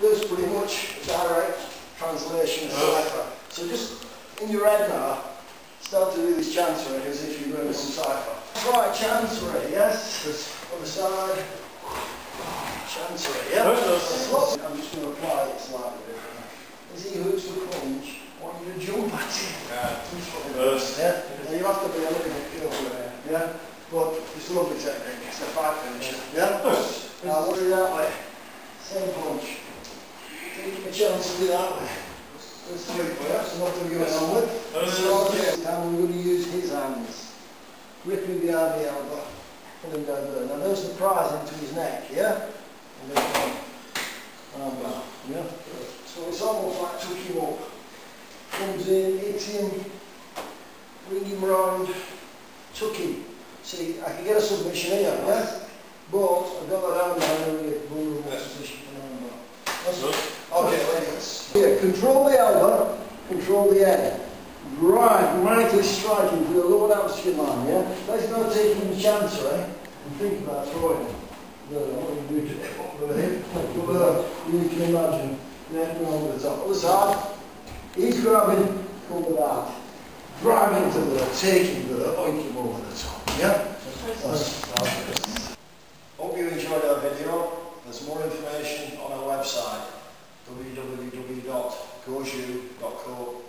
This pretty much is a direct translation of Cypher. So just in your head now, start to do this Chancery as if you're learning some Cypher. Right, Chancery, yes? This other side. Chancery, yeah? I'm just going to apply it slightly differently. As he hooks the punch, I want you to jump at him. Yeah? Now you have to be a little bit careful there, yeah? But it's a lovely technique, it's a fight finisher, yeah? Now we'll do that way. Same punch. Take a chance to do that way. There's three players, I'm not going to go onward. Now we're going to use his hands. Gripping behind the elbow. Pull him down there. Now no surprise into his neck, yeah? And then come on. Arm down, yeah? So it's almost like took him up. Comes in, hits him. Bring him round. Tuck him. See, I can get a submission here, yeah? But I've got that arm down and get vulnerable position for an arm down. Okay, let's. Here, control the elbow, control the head. Radically striking to the lower atmosphere line, yeah? Let's not take him a chance, right? And think about throwing him. No, what do you do to him? Over there, over there. You can imagine. Yeah, go over the top. Other side. He's grabbing, over that. Driving to the, taking the, oink him over the top. Yeah? That's hope you enjoyed our video. There's more information on our website, www.goju.co.uk.